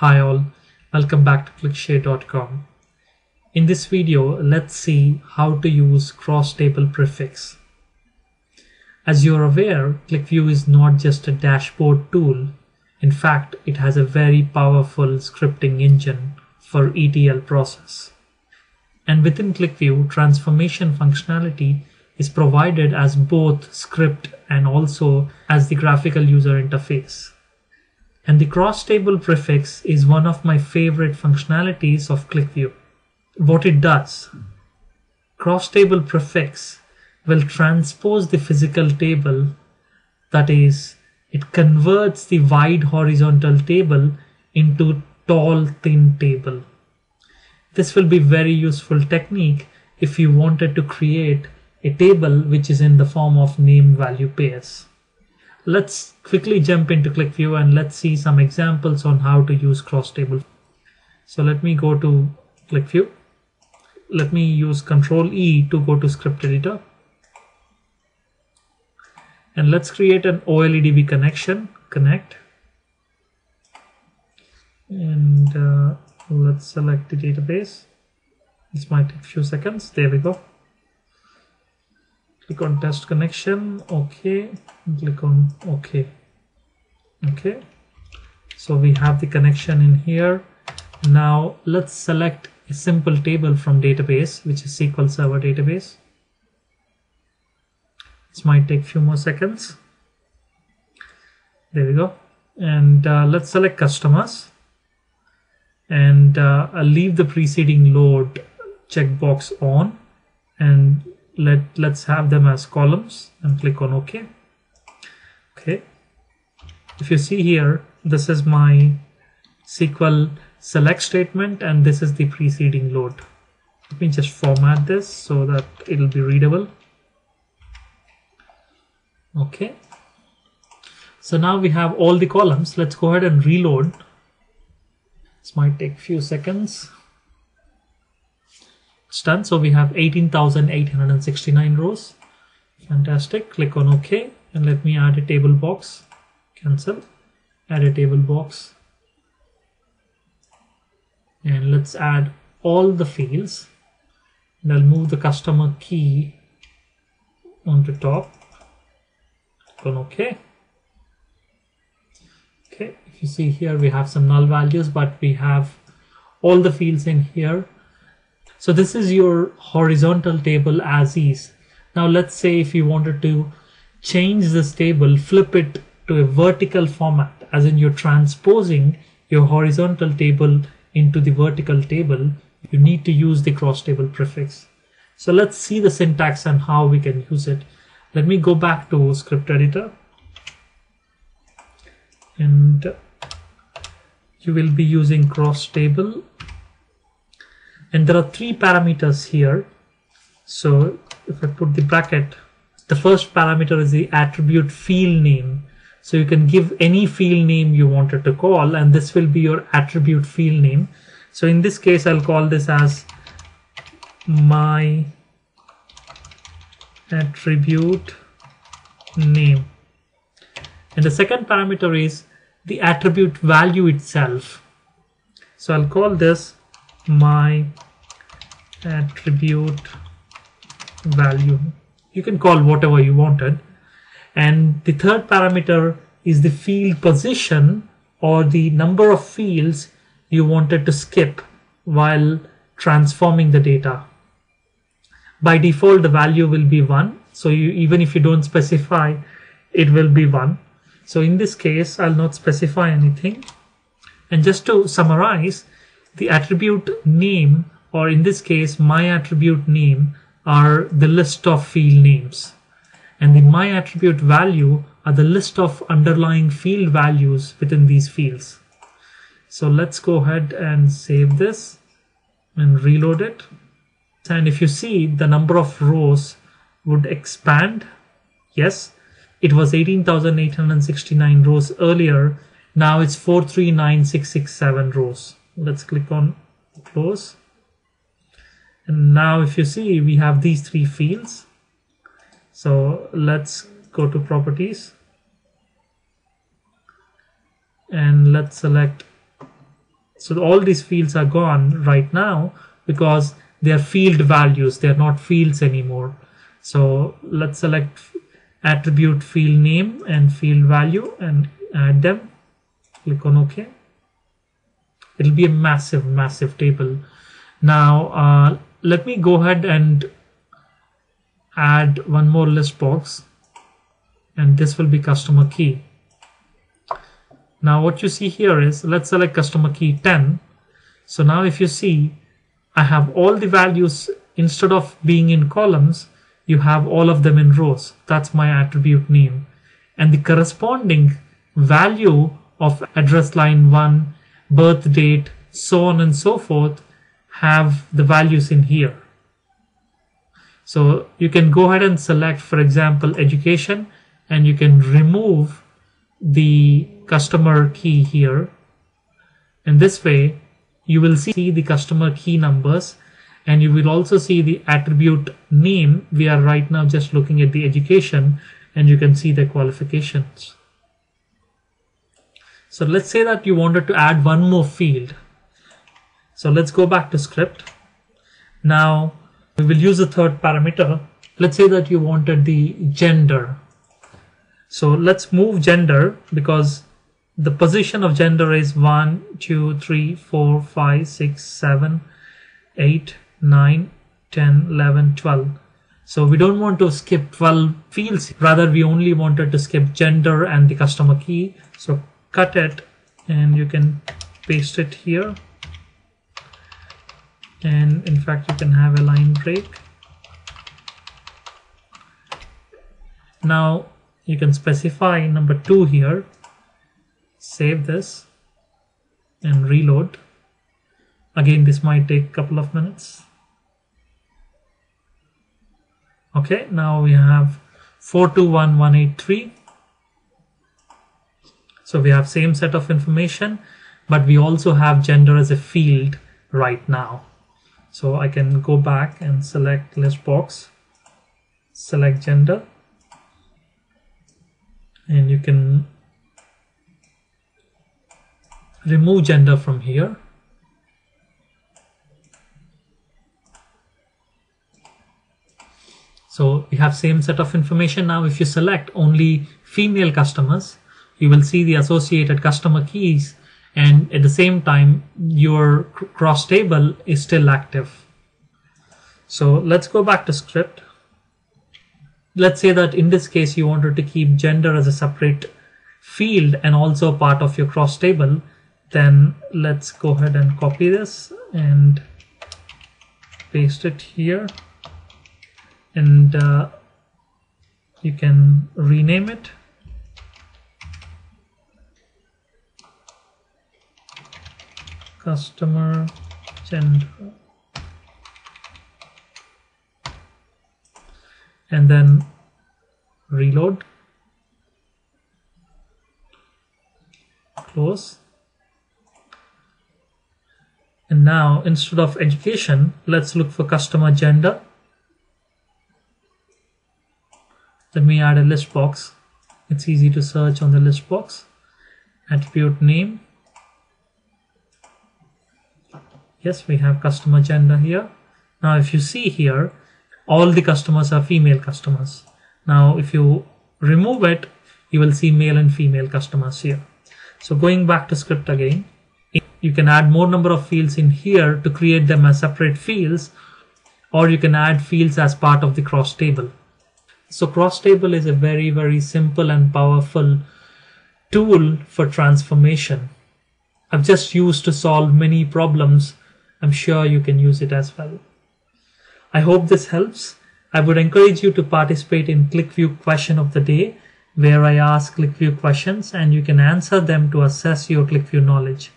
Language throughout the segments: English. Hi all, welcome back to QlikShare.com. In this video, let's see how to use cross-table prefix. As you're aware, QlikView is not just a dashboard tool. In fact, it has a very powerful scripting engine for ETL process. And within QlikView, transformation functionality is provided as both script and also as the graphical user interface. And the cross-table prefix is one of my favorite functionalities of QlikView. What it does, cross-table prefix will transpose the physical table, that is, it converts the wide horizontal table into tall, thin table. This will be very useful technique if you wanted to create a table which is in the form of name-value pairs. Let's quickly jump into QlikView and let's see some examples on how to use cross-table. So let me go to QlikView. Let me use Ctrl-E to go to script editor. And let's create an oledb connection, connect. And let's select the database. This might take a few seconds. There we go. Click on test connection, OK, and click on OK. OK, so we have the connection in here. Now let's select a simple table from database, which is SQL Server database. This might take a few more seconds. There we go. And let's select customers. And I'll leave the preceding load checkbox on. And let's have them as columns and click on OK. Okay, if you see here, this is my SQL select statement and this is the preceding load. Let me just format this so that it'll be readable. Okay, so now we have all the columns. Let's go ahead and reload. This might take a few seconds. It's done. So we have 18,869 rows. Fantastic. Click on OK and let me add a table box. Cancel. Add a table box. And let's add all the fields. And I'll move the customer key onto top. Click on OK. Okay. If you see here, we have some null values, but we have all the fields in here. So this is your horizontal table as is. Now let's say if you wanted to change this table, flip it to a vertical format, as in you're transposing your horizontal table into the vertical table, you need to use the cross-table prefix. So let's see the syntax and how we can use it. Let me go back to script editor. And you will be using cross-table. And there are three parameters here. So if I put the bracket, the first parameter is the attribute field name. So you can give any field name you wanted to call, and this will be your attribute field name. So in this case, I'll call this as my attribute name. And the second parameter is the attribute value itself. So I'll call this my attribute value. You can call whatever you wanted. And the third parameter is the field position, or the number of fields you wanted to skip while transforming the data. By default, the value will be 1. So even if you don't specify, it will be 1. So in this case, I'll not specify anything. And just to summarize, the attribute name, or in this case my attribute name, are the list of field names, and the my attribute value are the list of underlying field values within these fields. So let's go ahead and save this and reload it. And if you see, the number of rows would expand. Yes, it was 18,869 rows earlier. Now it's 439,667 rows. Let's click on close. And now if you see, we have these three fields. So let's go to properties and let's select So all these fields are gone right now because they're field values, they're not fields anymore. So let's select attribute field name and field value and add them. Click on OK. It'll be a massive, massive table. Now let me go ahead and add one more list box, and this will be customer key. Now what you see here is, let's select customer key 10. So now if you see, I have all the values. Instead of being in columns, you have all of them in rows. That's my attribute name. And the corresponding value of address line 1, birth date, so on and so forth, have the values in here. So you can go ahead and select, for example, education, and you can remove the customer key here, and this way you will see the customer key numbers, and you will also see the attribute name. We are right now just looking at the education, and you can see the qualifications. So let's say that you wanted to add one more field. So let's go back to script. Now we will use a third parameter. Let's say that you wanted the gender. So let's move gender, because the position of gender is 1, 2, 3, 4, 5, 6, 7, 8, 9, 10, 11, 12. So we don't want to skip 12 fields. Rather, we only wanted to skip gender and the customer key. So cut it, and you can paste it here. And in fact, you can have a line break. Now you can specify number 2 here. Save this and reload. Again, this might take a couple of minutes. Okay, now we have 421183. So we have same set of information, but we also have gender as a field right now. So I can go back and select list box, select gender, and you can remove gender from here. So we have same set of information. Now if you select only female customers, you will see the associated customer keys, and at the same time your cross table is still active. So let's go back to script. Let's say that in this case you wanted to keep gender as a separate field and also part of your cross table. Then let's go ahead and copy this and paste it here, and you can rename it. Customer gender, and then reload, close. And now instead of education, let's look for customer gender. Let me add a list box. It's easy to search on the list box. Attribute name. Yes, we have customer gender here. Now if you see here, all the customers are female customers. Now if you remove it, you will see male and female customers here. So going back to script again, you can add more number of fields in here to create them as separate fields, or you can add fields as part of the cross table. So CrossTable is a very, very simple and powerful tool for transformation. I've just used to solve many problems. I'm sure you can use it as well. I hope this helps. I would encourage you to participate in QlikView question of the day, where I ask QlikView questions and you can answer them to assess your QlikView knowledge.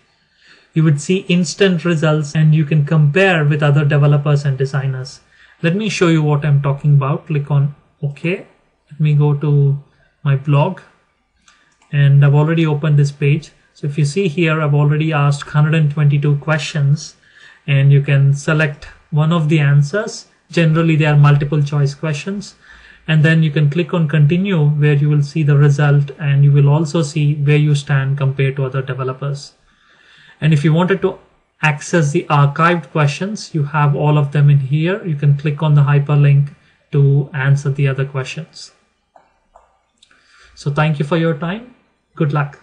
You would see instant results, and you can compare with other developers and designers. Let me show you what I'm talking about. Click on OK, let me go to my blog, and I've already opened this page. So if you see here, I've already asked 122 questions, and you can select one of the answers. Generally, they are multiple choice questions. And then you can click on continue, where you will see the result, and you will also see where you stand compared to other developers. And if you wanted to access the archived questions, you have all of them in here. You can click on the hyperlink to answer the other questions. So thank you for your time. Good luck.